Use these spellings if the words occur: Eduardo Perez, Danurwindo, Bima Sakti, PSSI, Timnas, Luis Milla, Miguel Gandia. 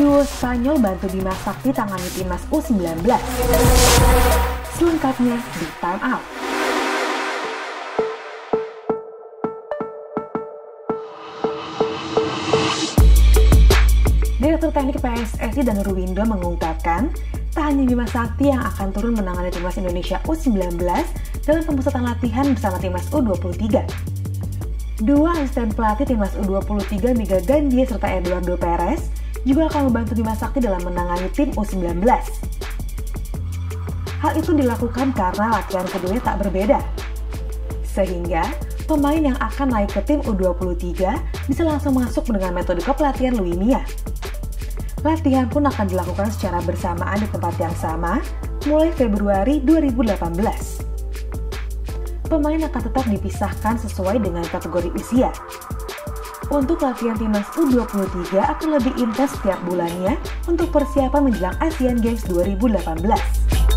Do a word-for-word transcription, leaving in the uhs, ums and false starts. Duo Spanyol bantu Bima Sakti tangani timnas U sembilan belas. Selengkapnya di Time Out. Direktur Teknik P S S I Danurwindo mengungkapkan, tak hanya Bima Sakti yang akan turun menangani timnas Indonesia U sembilan belas dalam pemusatan latihan bersama timnas U dua puluh tiga. Dua asisten pelatih timnas U dua puluh tiga Miguel Gandia serta Eduardo Perez juga akan membantu Bima Sakti dalam menangani tim U sembilan belas. Hal itu dilakukan karena latihan keduanya tak berbeda, sehingga pemain yang akan naik ke tim U dua puluh tiga bisa langsung masuk dengan metode kepelatihan Luis Milla. Latihan pun akan dilakukan secara bersamaan di tempat yang sama mulai Februari dua ribu delapan belas. Pemain akan tetap dipisahkan sesuai dengan kategori usia. Untuk latihan timnas U dua puluh tiga akan lebih intens setiap bulannya untuk persiapan menjelang Asian Games dua ribu delapan belas.